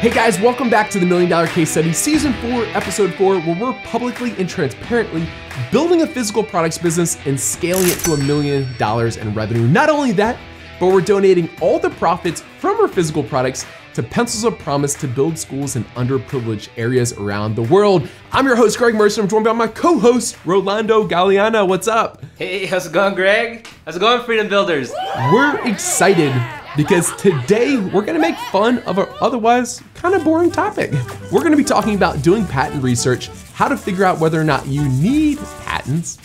Hey guys, welcome back to the $1 Million Case Study, Season 4, Episode 4, where we're publicly and transparently building a physical products business and scaling it to $1 million in revenue. Not only that, but we're donating all the profits from our physical products to Pencils of Promise to build schools in underprivileged areas around the world. I'm your host, Greg Mercer. I'm joined by my co-host, Rolando Galliana. What's up? Hey, how's it going, Greg? How's it going, Freedom Builders? We're excited, because today we're gonna make fun of an otherwise kind of boring topic. We're gonna be talking about doing patent research, how to figure out whether or not you need patents,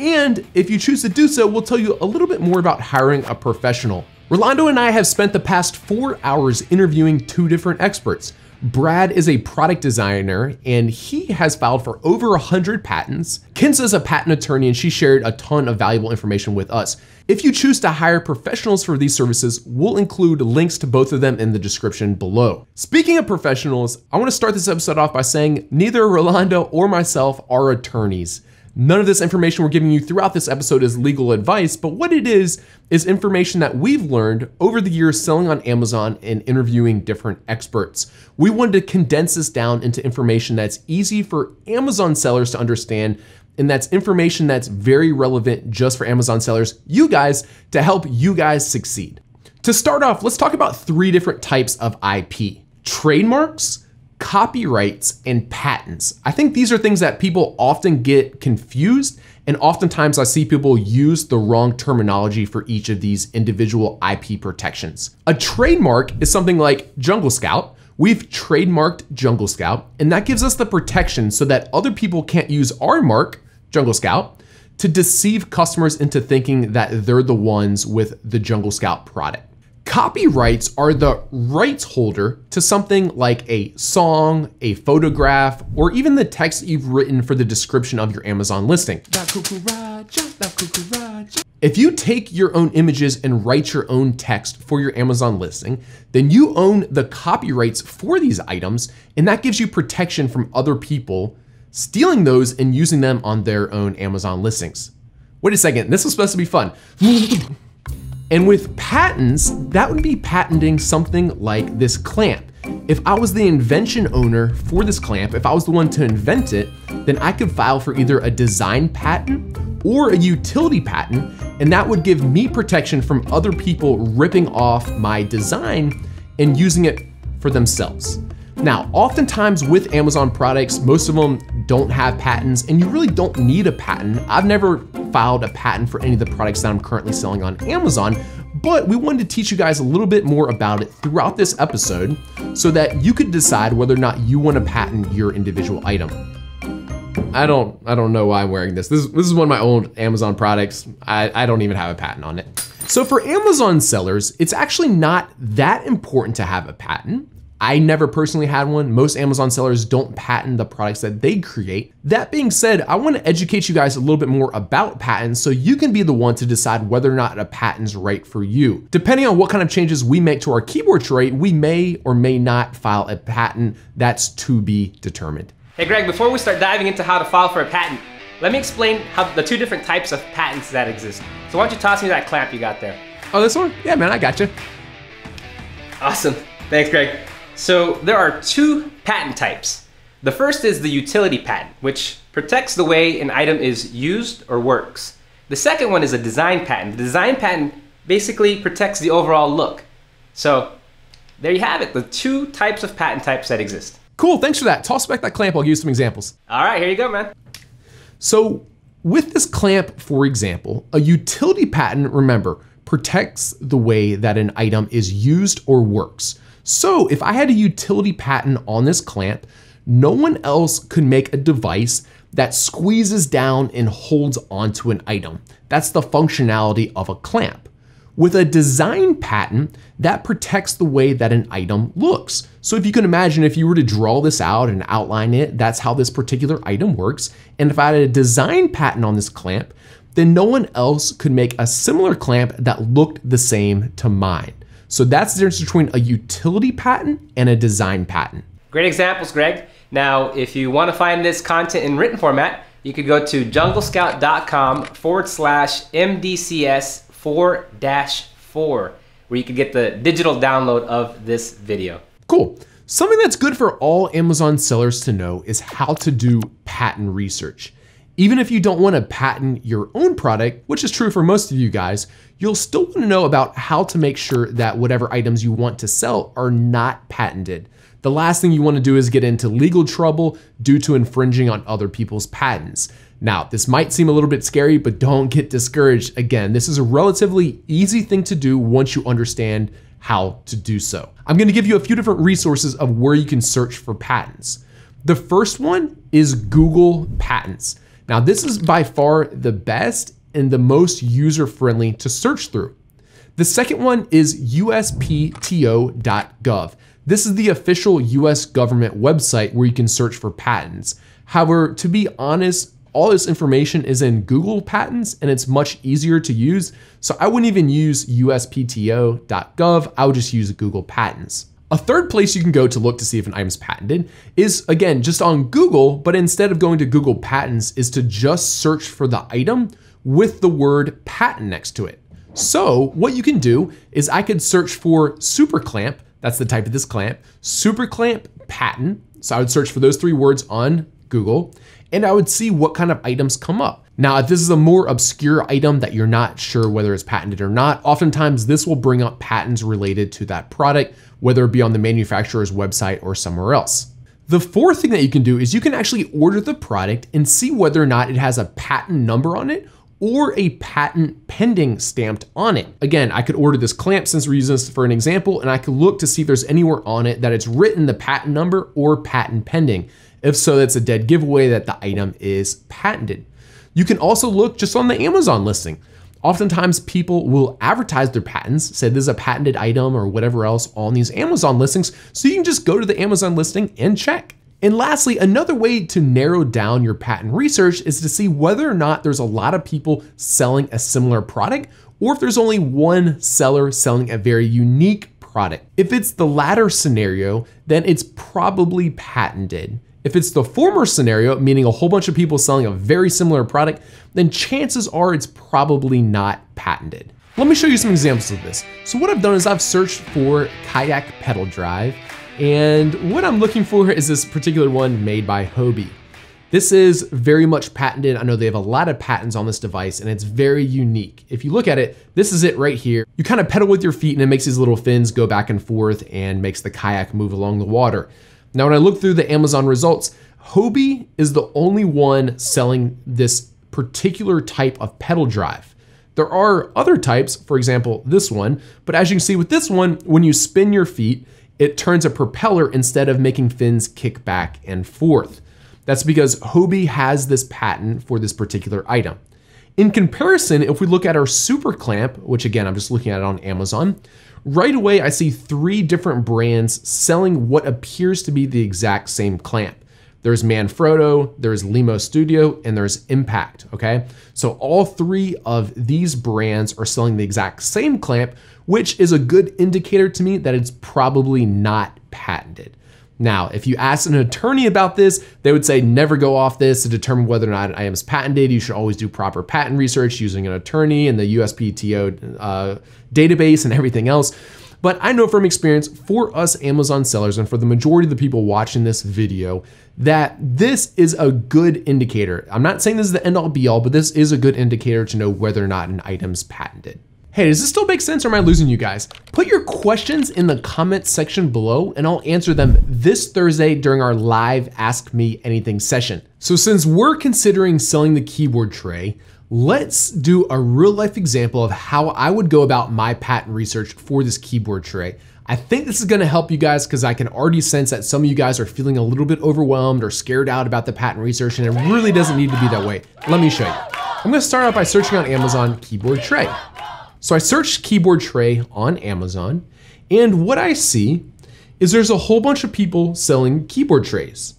and if you choose to do so, we'll tell you a little bit more about hiring a professional. Rolando and I have spent the past 4 hours interviewing 2 different experts. Brad is a product designer and he has filed for over 100 patents. Kenza is a patent attorney and she shared a ton of valuable information with us. If you choose to hire professionals for these services, we'll include links to both of them in the description below. Speaking of professionals, I want to start this episode off by saying neither Rolando or myself are attorneys. None of this information we're giving you throughout this episode is legal advice, but what it is information that we've learned over the years selling on Amazon and interviewing different experts. We wanted to condense this down into information that's easy for Amazon sellers to understand, and that's information that's very relevant just for Amazon sellers, you guys, to help you guys succeed. To start off, let's talk about 3 different types of IP: trademarks, copyrights, and patents. I think these are things that people often get confused, and oftentimes I see people use the wrong terminology for each of these individual IP protections. A trademark is something like Jungle Scout. We've trademarked Jungle Scout, and that gives us the protection so that other people can't use our mark, Jungle Scout, to deceive customers into thinking that they're the ones with the Jungle Scout product. Copyrights are the rights holder to something like a song, a photograph, or even the text that you've written for the description of your Amazon listing. If you take your own images and write your own text for your Amazon listing, then you own the copyrights for these items, and that gives you protection from other people stealing those and using them on their own Amazon listings. Wait a second, this was supposed to be fun. And with patents, that would be patenting something like this clamp. If I was the invention owner for this clamp, if I was the one to invent it, then I could file for either a design patent or a utility patent, and that would give me protection from other people ripping off my design and using it for themselves. Now, oftentimes with Amazon products, most of them don't have patents, and you really don't need a patent. I've never filed a patent for any of the products that I'm currently selling on Amazon, but we wanted to teach you guys a little bit more about it throughout this episode so that you could decide whether or not you want to patent your individual item. I don't know why I'm wearing this. This is one of my old Amazon products. I don't even have a patent on it. So for Amazon sellers, it's actually not that important to have a patent. I never personally had one. Most Amazon sellers don't patent the products that they create. That being said, I want to educate you guys a little bit more about patents so you can be the one to decide whether or not a patent's right for you. Depending on what kind of changes we make to our keyboard tray, we may or may not file a patent. That's to be determined. Hey Greg, before we start diving into how to file for a patent, let me explain how the 2 different types of patents that exist. So why don't you toss me that clamp you got there? Oh, this one? Yeah, man, I gotcha. Awesome, thanks Greg. So there are 2 patent types. The first is the utility patent, which protects the way an item is used or works. The second one is a design patent. The design patent basically protects the overall look. So there you have it, the 2 types of patent types that exist. Cool, thanks for that. Toss back that clamp, I'll give you some examples. All right, here you go, man. So with this clamp, for example, a utility patent, remember, protects the way that an item is used or works. So if I had a utility patent on this clamp, no one else could make a device that squeezes down and holds onto an item. That's the functionality of a clamp. With a design patent, that protects the way that an item looks. So if you can imagine, if you were to draw this out and outline it, that's how this particular item works. And if I had a design patent on this clamp, then no one else could make a similar clamp that looked the same to mine. So that's the difference between a utility patent and a design patent. Great examples, Greg. Now, if you want to find this content in written format, you could go to junglescout.com/MDCS4-4, where you could get the digital download of this video. Cool. Something that's good for all Amazon sellers to know is how to do patent research. Even if you don't want to patent your own product, which is true for most of you guys, you'll still want to know about how to make sure that whatever items you want to sell are not patented. The last thing you want to do is get into legal trouble due to infringing on other people's patents. Now, this might seem a little bit scary, but don't get discouraged. Again, this is a relatively easy thing to do once you understand how to do so. I'm going to give you a few different resources of where you can search for patents. The first one is Google Patents. Now, this is by far the best and the most user-friendly to search through. The second one is USPTO.gov. This is the official US government website where you can search for patents. However, to be honest, all this information is in Google Patents and it's much easier to use. So I wouldn't even use USPTO.gov, I would just use Google Patents. A third place you can go to look to see if an item's patented is, again, just on Google, but instead of going to Google Patents is to just search for the item with the word patent next to it. So what you can do is I could search for super clamp, that's the type of this clamp, super clamp patent. So I would search for those three words on Google and I would see what kind of items come up. Now, if this is a more obscure item that you're not sure whether it's patented or not, oftentimes this will bring up patents related to that product, whether it be on the manufacturer's website or somewhere else. The fourth thing that you can do is you can actually order the product and see whether or not it has a patent number on it or a patent pending stamped on it. Again, I could order this clamp since we're using this for an example, and I could look to see if there's anywhere on it that it's written the patent number or patent pending. If so, that's a dead giveaway that the item is patented. You can also look just on the Amazon listing. Oftentimes people will advertise their patents, say this is a patented item or whatever else on these Amazon listings. So you can just go to the Amazon listing and check. And lastly, another way to narrow down your patent research is to see whether or not there's a lot of people selling a similar product, or if there's only one seller selling a very unique product. If it's the latter scenario, then it's probably patented. If it's the former scenario, meaning a whole bunch of people selling a very similar product, then chances are it's probably not patented. Let me show you some examples of this. So what I've done is I've searched for kayak pedal drive, and what I'm looking for is this particular one made by Hobie. This is very much patented. I know they have a lot of patents on this device and it's very unique. If you look at it, this is it right here. You kind of pedal with your feet and it makes these little fins go back and forth and makes the kayak move along the water. Now, when I look through the Amazon results, Hobie is the only one selling this particular type of pedal drive. There are other types, for example, this one, but as you can see with this one, when you spin your feet, it turns a propeller instead of making fins kick back and forth. That's because Hobie has this patent for this particular item. In comparison, if we look at our super clamp, which again, I'm just looking at it on Amazon, right away I see three different brands selling what appears to be the exact same clamp. There's Manfrotto, there's Limo Studio, and there's Impact, okay? So all three of these brands are selling the exact same clamp, which is a good indicator to me that it's probably not patented. Now, if you ask an attorney about this, they would say never go off this to determine whether or not an item is patented. You should always do proper patent research using an attorney and the USPTO database and everything else. But I know from experience for us Amazon sellers and for the majority of the people watching this video that this is a good indicator. I'm not saying this is the end all be all, but this is a good indicator to know whether or not an item's patented. Hey, does this still make sense or am I losing you guys? Put your questions in the comments section below and I'll answer them this Thursday during our live Ask Me Anything session. So since we're considering selling the keyboard tray, let's do a real life example of how I would go about my patent research for this keyboard tray. I think this is gonna help you guys because I can already sense that some of you guys are feeling a little bit overwhelmed or scared out about the patent research and it really doesn't need to be that way. Let me show you. I'm gonna start out by searching on Amazon keyboard tray. So I searched keyboard tray on Amazon, and what I see is there's a whole bunch of people selling keyboard trays.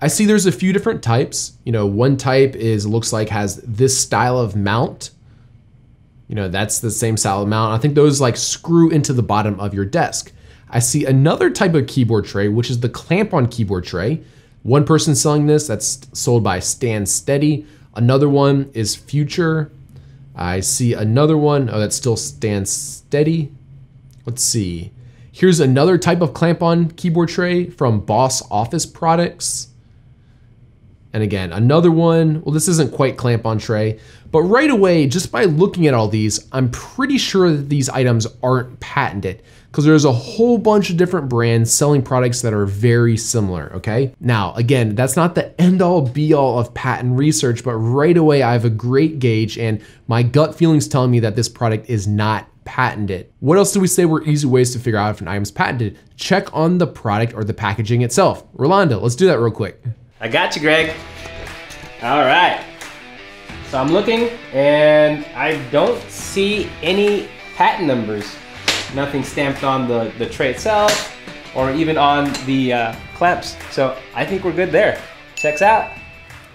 I see there's a few different types. You know, one type is looks like has this style of mount. You know, that's the same style of mount. I think those like screw into the bottom of your desk. I see another type of keyboard tray, which is the clamp on keyboard tray. One person selling this, that's sold by Stand Steady. Another one is Future. I see another one. Oh, that still stands steady. Let's see. Here's another type of clamp-on keyboard tray from Boss Office Products. And again, another one, well, this isn't quite clamp-on tray, but right away, just by looking at all these, I'm pretty sure that these items aren't patented because there's a whole bunch of different brands selling products that are very similar, okay? Now, again, that's not the end-all be-all of patent research, but right away, I have a great gauge and my gut feeling's telling me that this product is not patented. What else do we say were easy ways to figure out if an item's patented? Check on the product or the packaging itself. Rolando, let's do that real quick. I got you, Greg. All right. So I'm looking and I don't see any patent numbers. Nothing stamped on the tray itself or even on the clamps. So I think we're good there. Checks out.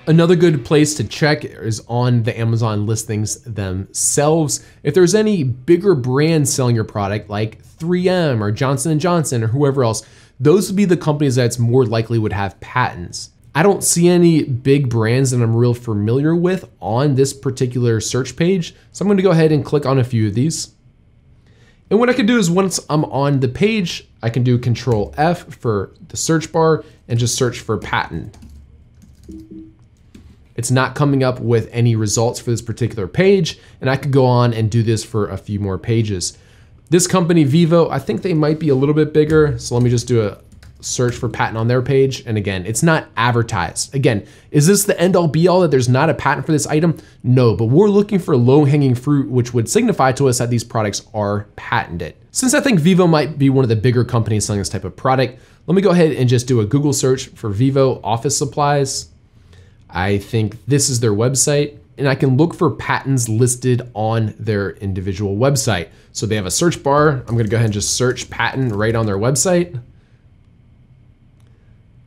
Another good place to check is on the Amazon listings themselves. If there's any bigger brands selling your product like 3M or Johnson & Johnson or whoever else, those would be the companies that's more likely would have patents. I don't see any big brands that I'm real familiar with on this particular search page, so I'm gonna go ahead and click on a few of these. And what I can do is once I'm on the page, I can do Control F for the search bar and just search for patent. It's not coming up with any results for this particular page, and I could go on and do this for a few more pages. This company, Vivo, I think they might be a little bit bigger, so let me just do a search for patent on their page. And again, it's not advertised. Again, is this the end all be all that there's not a patent for this item? No, but we're looking for low hanging fruit, which would signify to us that these products are patented. Since I think Vivo might be one of the bigger companies selling this type of product, let me go ahead and just do a Google search for Vivo office supplies. I think this is their website and I can look for patents listed on their individual website. So they have a search bar. I'm gonna go ahead and just search patent right on their website.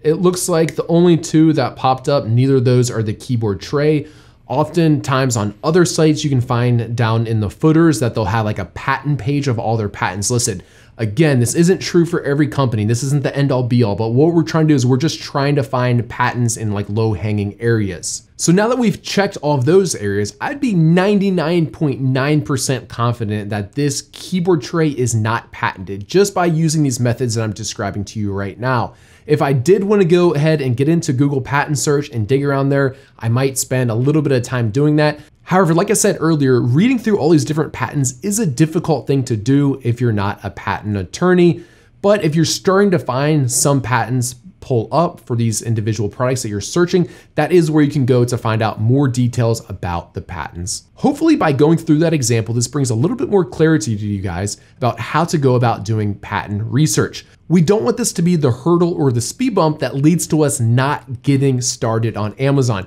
It looks like the only two that popped up, neither of those are the keyboard tray. Oftentimes on other sites, you can find down in the footers that they'll have like a patent page of all their patents listed. Again, this isn't true for every company. This isn't the end all be all, but what we're trying to do is we're just trying to find patents in like low hanging areas. So now that we've checked all of those areas, I'd be 99.9% confident that this keyboard tray is not patented just by using these methods that I'm describing to you right now. If I did want to go ahead and get into Google Patent Search and dig around there, I might spend a little bit of time doing that. However, like I said earlier, reading through all these different patents is a difficult thing to do if you're not a patent attorney. But if you're starting to find some patents pull up for these individual products that you're searching, that is where you can go to find out more details about the patents. Hopefully by going through that example, this brings a little bit more clarity to you guys about how to go about doing patent research. We don't want this to be the hurdle or the speed bump that leads to us not getting started on Amazon.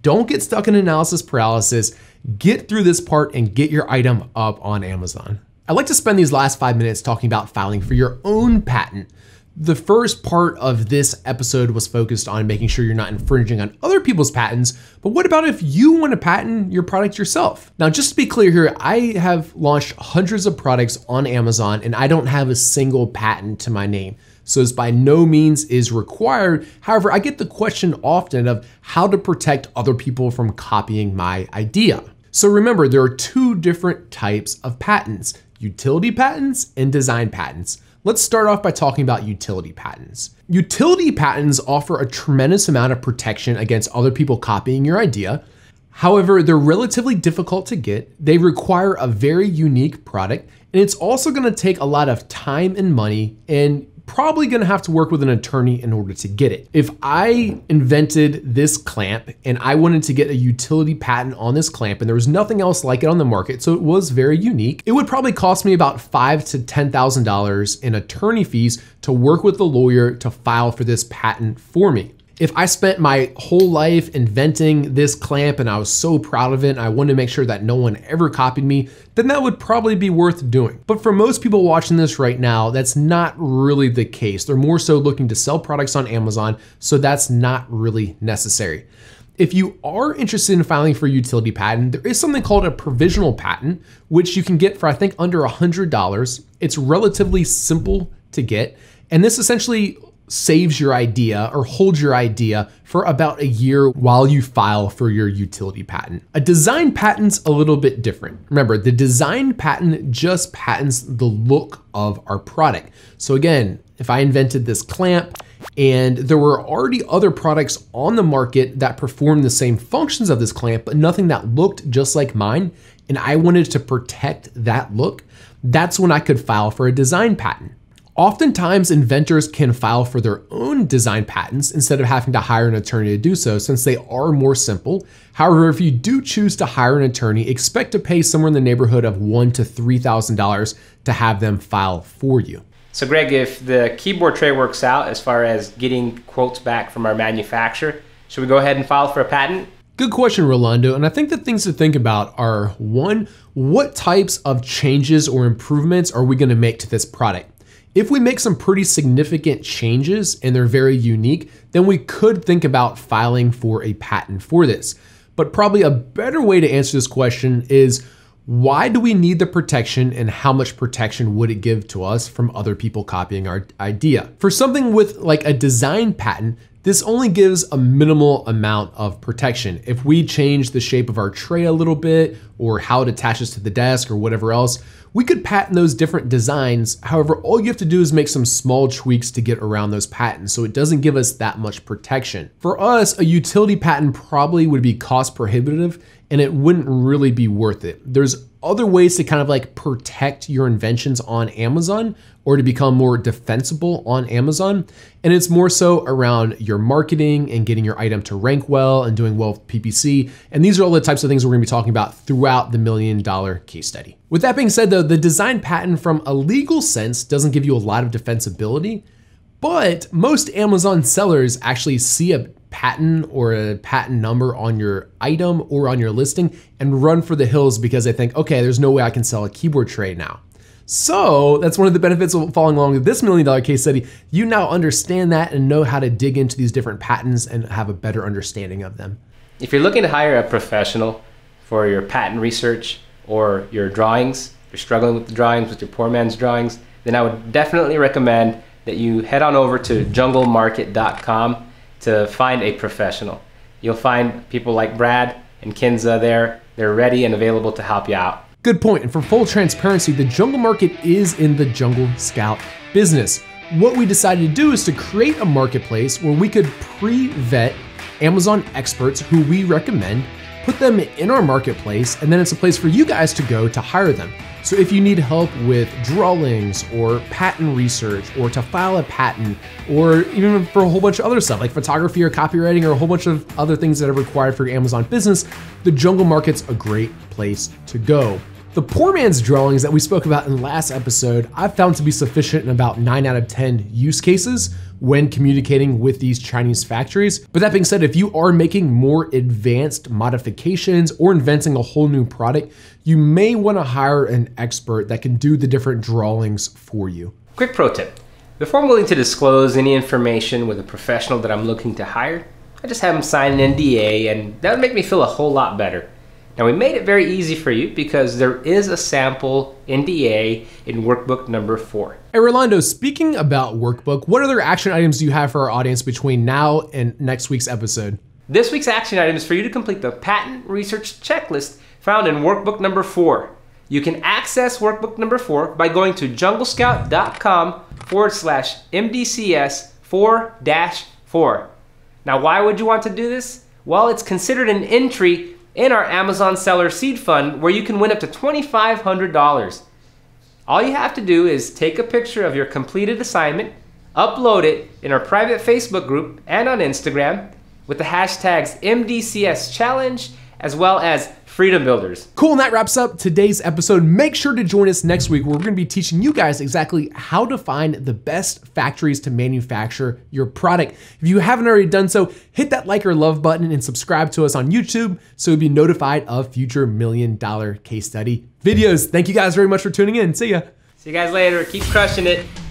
Don't get stuck in analysis paralysis. Get through this part and get your item up on Amazon. I'd like to spend these last 5 minutes talking about filing for your own patent. The first part of this episode was focused on making sure you're not infringing on other people's patents, but what about if you want to patent your product yourself? Now, just to be clear here, I have launched hundreds of products on Amazon and I don't have a single patent to my name. So this by no means is required. However, I get the question often of how to protect other people from copying my idea. So remember, there are two different types of patents, utility patents and design patents. Let's start off by talking about utility patents. Utility patents offer a tremendous amount of protection against other people copying your idea. However, they're relatively difficult to get. They require a very unique product, and it's also gonna take a lot of time and money and probably gonna have to work with an attorney in order to get it. If I invented this clamp and I wanted to get a utility patent on this clamp and there was nothing else like it on the market, so it was very unique, it would probably cost me about $5,000 to $10,000 in attorney fees to work with the lawyer to file for this patent for me. If I spent my whole life inventing this clamp and I was so proud of it and I wanted to make sure that no one ever copied me, then that would probably be worth doing. But for most people watching this right now, that's not really the case. They're more so looking to sell products on Amazon, so that's not really necessary. If you are interested in filing for a utility patent, there is something called a provisional patent, which you can get for I think under $100. It's relatively simple to get, and this essentially saves your idea or holds your idea for about a year while you file for your utility patent. A design patent's a little bit different. Remember, the design patent just patents the look of our product. So again, if I invented this clamp and there were already other products on the market that performed the same functions of this clamp, but nothing that looked just like mine, and I wanted to protect that look, that's when I could file for a design patent. Oftentimes, inventors can file for their own design patents instead of having to hire an attorney to do so, since they are more simple. However, if you do choose to hire an attorney, expect to pay somewhere in the neighborhood of $1,000 to $3,000 to have them file for you. So Greg, if the keyboard tray works out as far as getting quotes back from our manufacturer, should we go ahead and file for a patent? Good question, Rolando. And I think the things to think about are, one, what types of changes or improvements are we going to make to this product? If we make some pretty significant changes and they're very unique, then we could think about filing for a patent for this. But probably a better way to answer this question is, why do we need the protection and how much protection would it give to us from other people copying our idea? For something with like a design patent, this only gives a minimal amount of protection. If we change the shape of our tray a little bit or how it attaches to the desk or whatever else, we could patent those different designs. However, all you have to do is make some small tweaks to get around those patents, so it doesn't give us that much protection. For us, a utility patent probably would be cost prohibitive and it wouldn't really be worth it. There's other ways to kind of like protect your inventions on Amazon or to become more defensible on Amazon. And it's more so around your marketing and getting your item to rank well and doing well with PPC. And these are all the types of things we're gonna be talking about throughout the $1 million case study. With that being said though, the design patent from a legal sense doesn't give you a lot of defensibility, but most Amazon sellers actually see a patent or a patent number on your item or on your listing and run for the hills because they think, okay, there's no way I can sell a keyboard tray now. So that's one of the benefits of following along with this $1 million case study. You now understand that and know how to dig into these different patents and have a better understanding of them. If you're looking to hire a professional for your patent research or your drawings, you're struggling with the drawings, with your poor man's drawings, then I would definitely recommend that you head on over to junglemarket.com to find a professional. You'll find people like Brad and Kenza there. They're ready and available to help you out. Good point. And for full transparency, the Jungle Market is in the Jungle Scout business. What we decided to do is to create a marketplace where we could pre-vet Amazon experts who we recommend, put them in our marketplace, and then it's a place for you guys to go to hire them. So if you need help with drawings or patent research or to file a patent or even for a whole bunch of other stuff like photography or copywriting or a whole bunch of other things that are required for your Amazon business, the Jungle Market's a great place to go. The poor man's drawings that we spoke about in last episode, I've found to be sufficient in about 9 out of 10 use cases when communicating with these Chinese factories. But that being said, if you are making more advanced modifications or inventing a whole new product, you may want to hire an expert that can do the different drawings for you. Quick pro tip. Before I'm willing to disclose any information with a professional that I'm looking to hire, I just have them sign an NDA, and that would make me feel a whole lot better. Now we made it very easy for you because there is a sample NDA in workbook number 4. Hey Rolando, speaking about workbook, what other action items do you have for our audience between now and next week's episode? This week's action item is for you to complete the patent research checklist found in workbook number 4. You can access workbook number 4 by going to junglescout.com/MDCS4-4. Now why would you want to do this? Well, it's considered an entry in our Amazon Seller Seed Fund where you can win up to $2,500. All you have to do is take a picture of your completed assignment, upload it in our private Facebook group and on Instagram with the hashtags MDCS Challenge as well as Freedom Builders. Cool, and that wraps up today's episode. Make sure to join us next week where we're gonna be teaching you guys exactly how to find the best factories to manufacture your product. If you haven't already done so, hit that like or love button and subscribe to us on YouTube so you'll be notified of future $1 million case study videos. Thank you guys very much for tuning in. See ya. See you guys later. Keep crushing it.